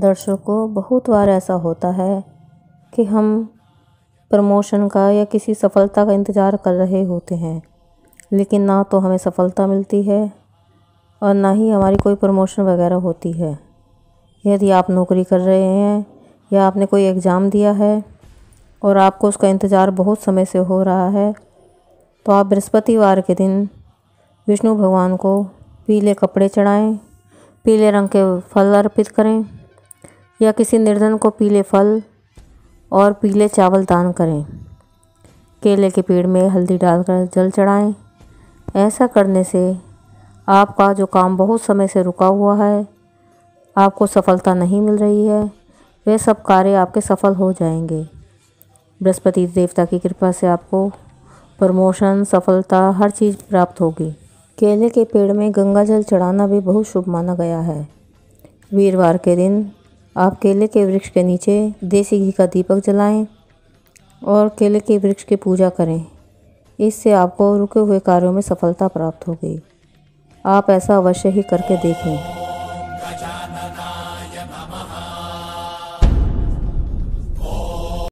दर्शकों, बहुत बार ऐसा होता है कि हम प्रमोशन का या किसी सफलता का इंतज़ार कर रहे होते हैं, लेकिन ना तो हमें सफलता मिलती है और ना ही हमारी कोई प्रमोशन वगैरह होती है। यदि आप नौकरी कर रहे हैं या आपने कोई एग्ज़ाम दिया है और आपको उसका इंतज़ार बहुत समय से हो रहा है, तो आप बृहस्पतिवार के दिन विष्णु भगवान को पीले कपड़े चढ़ाएं, पीले रंग के फल अर्पित करें या किसी निर्धन को पीले फल और पीले चावल दान करें। केले के पेड़ में हल्दी डालकर जल चढ़ाएं। ऐसा करने से आपका जो काम बहुत समय से रुका हुआ है, आपको सफलता नहीं मिल रही है, वे सब कार्य आपके सफल हो जाएंगे। बृहस्पति देवता की कृपा से आपको प्रमोशन, सफलता, हर चीज़ प्राप्त होगी। केले के पेड़ में गंगा जल चढ़ाना भी बहुत शुभ माना गया है। वीरवार के दिन आप केले के वृक्ष के नीचे देसी घी का दीपक जलाएं और केले के वृक्ष की पूजा करें। इससे आपको रुके हुए कार्यों में सफलता प्राप्त होगी। आप ऐसा अवश्य ही करके देखें।